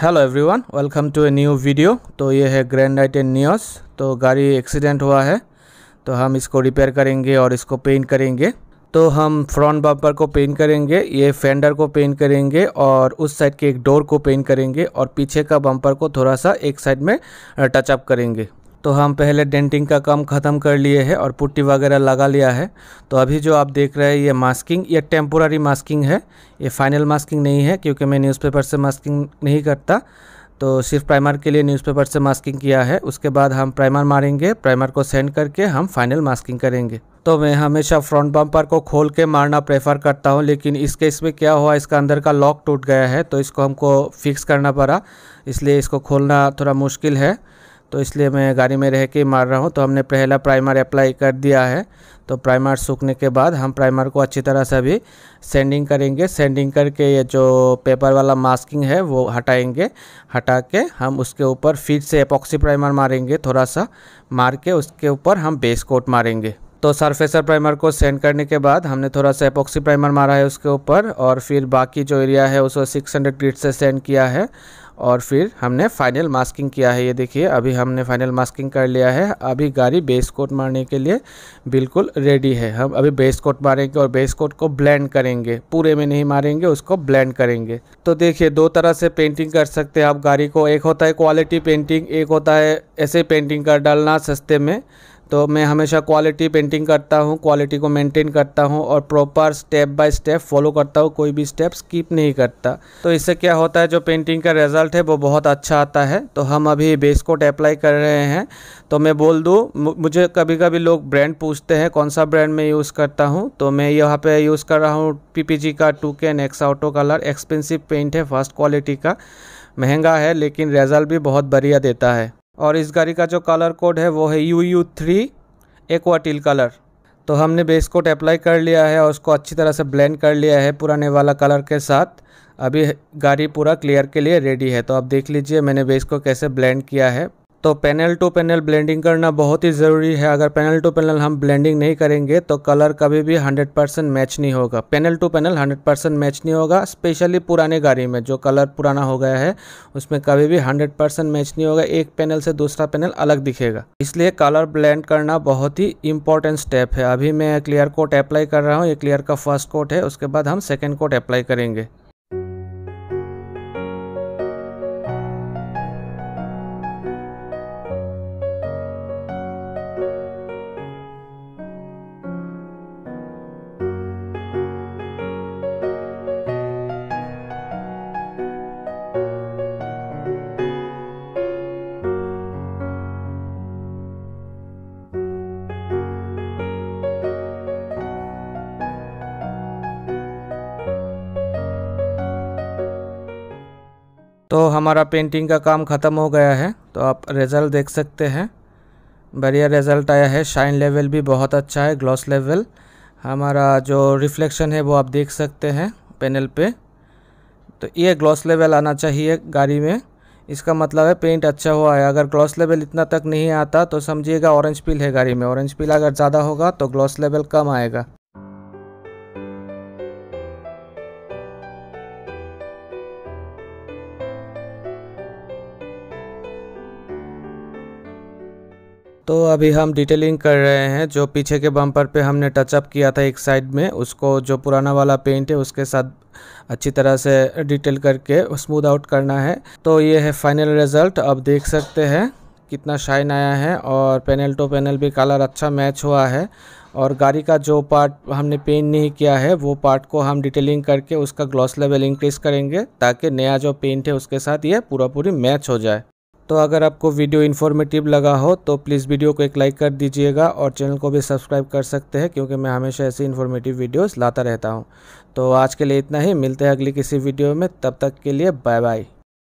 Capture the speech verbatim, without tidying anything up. Hello everyone, welcome to a new video. तो ये है ग्रैंड आई टेन नियोस। तो गाड़ी एक्सीडेंट हुआ है, तो हम इसको रिपेयर करेंगे और इसको पेंट करेंगे। तो हम फ्रंट बम्पर को पेंट करेंगे, ये फेंडर को पेंट करेंगे और उस साइड के एक डोर को पेंट करेंगे और पीछे का बम्पर को थोड़ा सा एक साइड में टचअप करेंगे। तो हम पहले डेंटिंग का काम ख़त्म कर लिए हैं और पुट्टी वगैरह लगा लिया है। तो अभी जो आप देख रहे हैं ये मास्किंग, ये टेम्पोरारी मास्किंग है, ये फाइनल मास्किंग नहीं है, क्योंकि मैं न्यूज़पेपर से मास्किंग नहीं करता। तो सिर्फ प्राइमर के लिए न्यूज़पेपर से मास्किंग किया है। उसके बाद हम प्राइमर मारेंगे, प्राइमर को सेंड करके हम फाइनल मास्किंग करेंगे। तो मैं हमेशा फ्रंट बम्पर को खोल के मारना प्रेफर करता हूं, लेकिन इस केस में क्या हुआ, इसका अंदर का लॉक टूट गया है, तो इसको हमको फिक्स करना पड़ा, इसलिए इसको खोलना थोड़ा मुश्किल है। तो इसलिए मैं गाड़ी में रह के मार रहा हूँ। तो हमने पहला प्राइमर अप्लाई कर दिया है। तो प्राइमर सूखने के बाद हम प्राइमर को अच्छी तरह से अभी सैंडिंग करेंगे। सैंडिंग करके ये जो पेपर वाला मास्किंग है वो हटाएंगे। हटा के हम उसके ऊपर फिर से एपॉक्सी प्राइमर मारेंगे, थोड़ा सा मार के उसके ऊपर हम बेस कोट मारेंगे। तो सरफेसर प्राइमर को सेंड करने के बाद हमने थोड़ा सा एपॉक्सी प्राइमर मारा है उसके ऊपर, और फिर बाकी जो एरिया है उसको सिक्स हंड्रेड ग्रिड से सेंड किया है, और फिर हमने फाइनल मास्किंग किया है। ये देखिए, अभी हमने फाइनल मास्किंग कर लिया है। अभी गाड़ी बेस कोट मारने के लिए बिल्कुल रेडी है। हम अभी बेस कोट मारेंगे और बेस कोट को ब्लेंड करेंगे, पूरे में नहीं मारेंगे, उसको ब्लेंड करेंगे। तो देखिए, दो तरह से पेंटिंग कर सकते हैं आप गाड़ी को। एक होता है क्वालिटी पेंटिंग, एक होता है ऐसे पेंटिंग कर डालना सस्ते में। तो मैं हमेशा क्वालिटी पेंटिंग करता हूँ, क्वालिटी को मेंटेन करता हूँ और proper step by step follow करता हूँ, कोई भी स्टेप स्किप नहीं करता। तो इससे क्या होता है, जो पेंटिंग का रिजल्ट है वो बहुत अच्छा आता है। तो हम अभी बेस कोट अप्लाई कर रहे हैं। तो मैं बोल दूँ, मुझे कभी कभी लोग ब्रांड पूछते हैं कौन सा ब्रांड मैं यूज़ करता हूँ। तो मैं यहाँ पर यूज़ कर रहा हूँ पीपीजी का two K N X auto colour. Expensive paint है, फर्स्ट क्वालिटी का, महंगा है, लेकिन रिजल्ट भी बहुत बढ़िया देता है। और इस गाड़ी का जो कलर कोड है वो है यू यू थ्री एक्वाटिल कलर। तो हमने बेस कोट अप्लाई कर लिया है और उसको अच्छी तरह से ब्लेंड कर लिया है पुराने वाला कलर के साथ। अभी गाड़ी पूरा क्लियर के लिए रेडी है। तो आप देख लीजिए मैंने बेस को कैसे ब्लेंड किया है। तो पैनल टू पैनल ब्लेंडिंग करना बहुत ही ज़रूरी है। अगर पैनल टू पैनल हम ब्लेंडिंग नहीं करेंगे तो कलर कभी भी हंड्रेड परसेंट मैच नहीं होगा। Panel to panel hundred percent match नहीं होगा, स्पेशली पुराने गाड़ी में जो कलर पुराना हो गया है उसमें कभी भी हंड्रेड परसेंट मैच नहीं होगा। एक पैनल से दूसरा पैनल अलग दिखेगा, इसलिए कलर ब्लेंड करना बहुत ही इंपॉर्टेंट स्टेप है। अभी मैं क्लियर कोट अप्लाई कर रहा हूँ, ये क्लियर का फर्स्ट कोट है, उसके बाद हम सेकेंड कोट अप्लाई करेंगे। तो हमारा पेंटिंग का काम ख़त्म हो गया है। तो आप रिज़ल्ट देख सकते हैं, बढ़िया रिज़ल्ट आया है। शाइन लेवल भी बहुत अच्छा है, ग्लॉस लेवल। हमारा जो रिफ्लेक्शन है वो आप देख सकते हैं पैनल पे। तो ये ग्लॉस लेवल आना चाहिए गाड़ी में, इसका मतलब है पेंट अच्छा हुआ है। अगर ग्लॉस लेवल इतना तक नहीं आता तो समझिएगा ऑरेंज पील है गाड़ी में। ऑरेंज पील अगर ज़्यादा होगा तो ग्लॉस लेवल कम आएगा। तो अभी हम डिटेलिंग कर रहे हैं। जो पीछे के बम्पर पे हमने टचअप किया था एक साइड में, उसको जो पुराना वाला पेंट है उसके साथ अच्छी तरह से डिटेल करके स्मूथ आउट करना है। तो ये है फाइनल रिज़ल्ट, आप देख सकते हैं कितना शाइन आया है और पैनल टू पैनल भी कलर अच्छा मैच हुआ है। और गाड़ी का जो पार्ट हमने पेंट नहीं किया है वो पार्ट को हम डिटेलिंग करके उसका ग्लॉस लेवल इंक्रीज़ करेंगे, ताकि नया जो पेंट है उसके साथ ये पूरा पूरी मैच हो जाए। तो अगर आपको वीडियो इन्फॉर्मेटिव लगा हो तो प्लीज़ वीडियो को एक लाइक कर दीजिएगा और चैनल को भी सब्सक्राइब कर सकते हैं, क्योंकि मैं हमेशा ऐसे इन्फॉर्मेटिव वीडियोस लाता रहता हूं। तो आज के लिए इतना ही, मिलते हैं अगली किसी वीडियो में, तब तक के लिए बाय बाय।